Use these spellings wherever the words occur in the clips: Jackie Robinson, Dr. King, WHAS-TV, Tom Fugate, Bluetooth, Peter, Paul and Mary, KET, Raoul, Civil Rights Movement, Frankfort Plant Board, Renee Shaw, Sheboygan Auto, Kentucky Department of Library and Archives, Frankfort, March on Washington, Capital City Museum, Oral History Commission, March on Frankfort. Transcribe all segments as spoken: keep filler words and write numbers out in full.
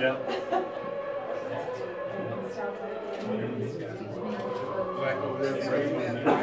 Yeah. Black over there.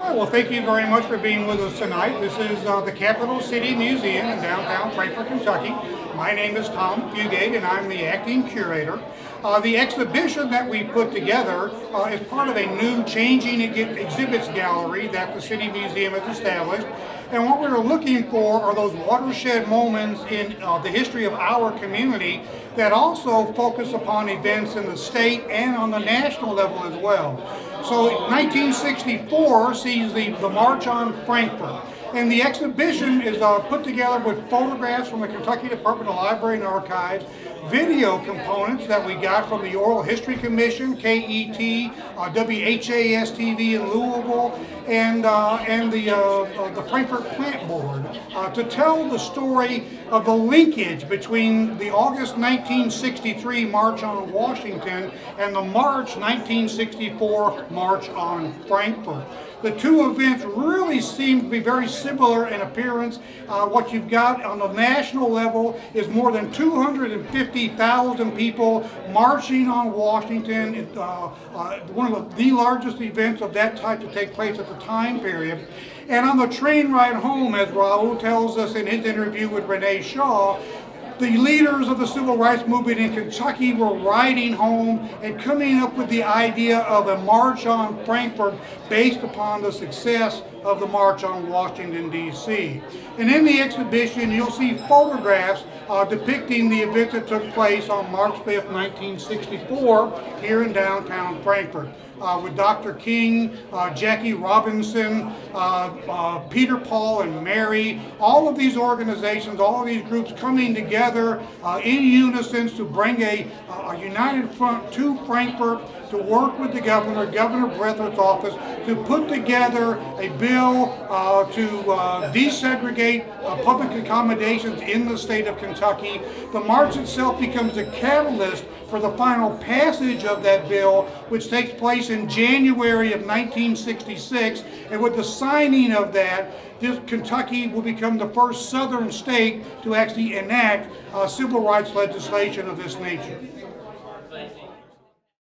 Oh, well, thank you very much for being with us tonight. This is uh, the Capital City Museum in downtown Frankfort, Kentucky. My name is Tom Fugate, and I'm the acting curator. Uh, the exhibition that we put together uh, is part of a new Changing Exhibits gallery that the City Museum has established. And what we were looking for are those watershed moments in uh, the history of our community that also focus upon events in the state and on the national level as well. So nineteen sixty-four sees the, the March on Frankfort. And the exhibition is uh, put together with photographs from the Kentucky Department of Library and Archives, video components that we got from the Oral History Commission, K E T, uh, W H A S T V in Louisville, and, uh, and the, uh, uh, the Frankfort Plant Board, uh, to tell the story of the linkage between the August nineteen sixty-three March on Washington and the March nineteen sixty-four March on Frankfort. The two events really seem to be very similar in appearance. Uh, what you've got on the national level is more than two hundred fifty thousand people marching on Washington. It, uh, uh, one of the largest events of that type to take place at the time period. And on the train ride home, as Raoul tells us in his interview with Renee Shaw, the leaders of the civil rights movement in Kentucky were riding home and coming up with the idea of a March on Frankfort based upon the success of the March on Washington, D C. And in the exhibition, you'll see photographs uh, depicting the event that took place on March fifth, nineteen sixty-four, here in downtown Frankfort. Uh, with Doctor King, uh, Jackie Robinson, uh, uh, Peter, Paul and Mary, all of these organizations, all of these groups coming together uh, in unison to bring a, uh, a united front to Frankfort, to work with the governor, Governor Breathitt's office, to put together a bill uh, to uh, desegregate uh, public accommodations in the state of Kentucky. The march itself becomes a catalyst for the final passage of that bill, which takes place in January of nineteen sixty-six, and with the signing of that, this Kentucky will become the first southern state to actually enact uh, civil rights legislation of this nature.